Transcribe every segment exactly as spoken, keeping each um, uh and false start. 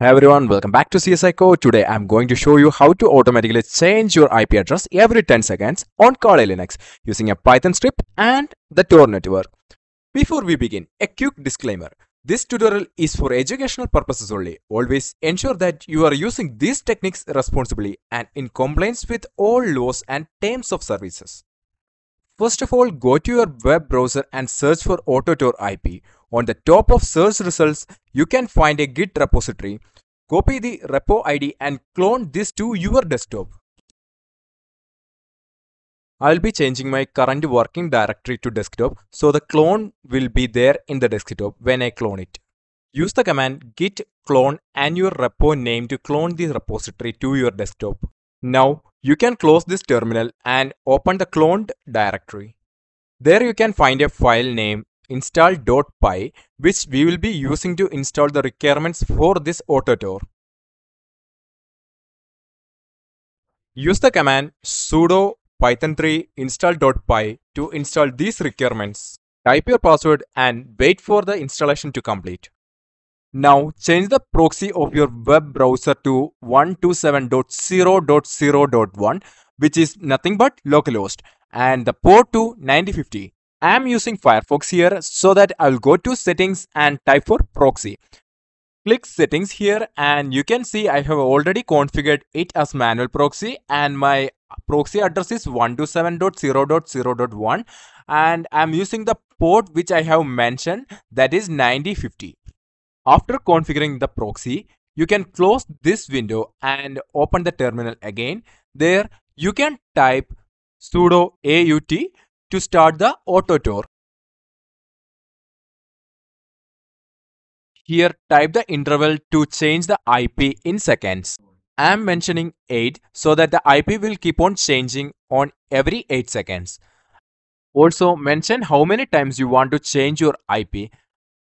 Hi everyone, welcome back to C S Psyco. Today I'm going to show you how to automatically change your I P address every ten seconds on Kali Linux using a Python script and the Tor network. Before we begin, a quick disclaimer. This tutorial is for educational purposes only. Always ensure that you are using these techniques responsibly and in compliance with all laws and terms of services. First of all, go to your web browser and search for Auto_Tor I P. On the top of search results, you can find a Git repository. Copy the repo I D and clone this to your desktop. I'll be changing my current working directory to desktop, so the clone will be there in the desktop when I clone it. Use the command git clone and your repo name to clone the repository to your desktop. Now, you can close this terminal and open the cloned directory. There you can find a file name install dot p y, which we will be using to install the requirements for this Auto_Tor. Use the command sudo python three install dot p y to install these requirements. Type your password and wait for the installation to complete. Now change the proxy of your web browser to one twenty-seven dot zero dot zero dot one, which is nothing but localhost, and the port to ninety fifty. I am using Firefox here, so that I will go to settings and type for proxy. Click settings here and you can see I have already configured it as manual proxy, and my proxy address is one twenty-seven dot zero dot zero dot one, and I am using the port which I have mentioned, that is ninety fifty. After configuring the proxy, you can close this window and open the terminal again. There, you can type sudo out to start the Auto_Tor. Here, type the interval to change the I P in seconds. I am mentioning eight so that the I P will keep on changing on every eight seconds. Also, mention how many times you want to change your I P.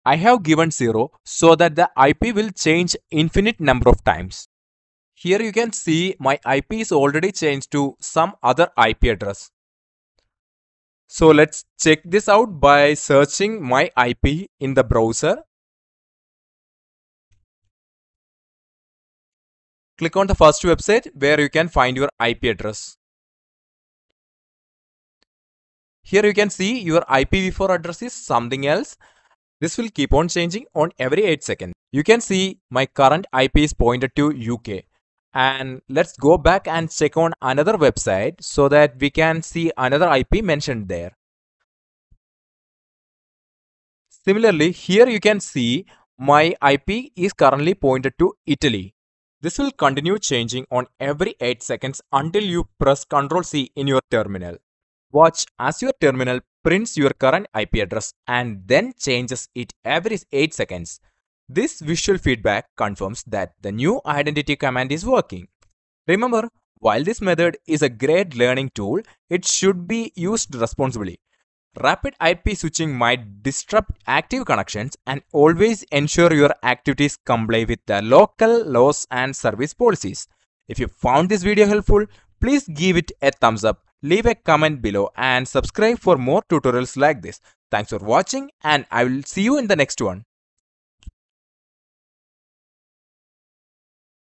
I have given zero so that the I P will change infinite number of times. Here you can see my I P is already changed to some other I P address. So let's check this out by searching my I P in the browser. Click on the first website where you can find your I P address. Here you can see your I P v four address is something else. This will keep on changing on every eight seconds. You can see my current I P is pointed to U K. And let's go back and check on another website so that we can see another I P mentioned there. Similarly, here you can see my I P is currently pointed to Italy. This will continue changing on every eight seconds until you press control C in your terminal. Watch as your terminal prints your current I P address and then changes it every eight seconds. This visual feedback confirms that the new identity command is working. Remember, while this method is a great learning tool, it should be used responsibly. Rapid I P switching might disrupt active connections, and always ensure your activities comply with the local laws and service policies. If you found this video helpful, please give it a thumbs up. Leave a comment below and subscribe for more tutorials like this. Thanks for watching, and I will see you in the next one.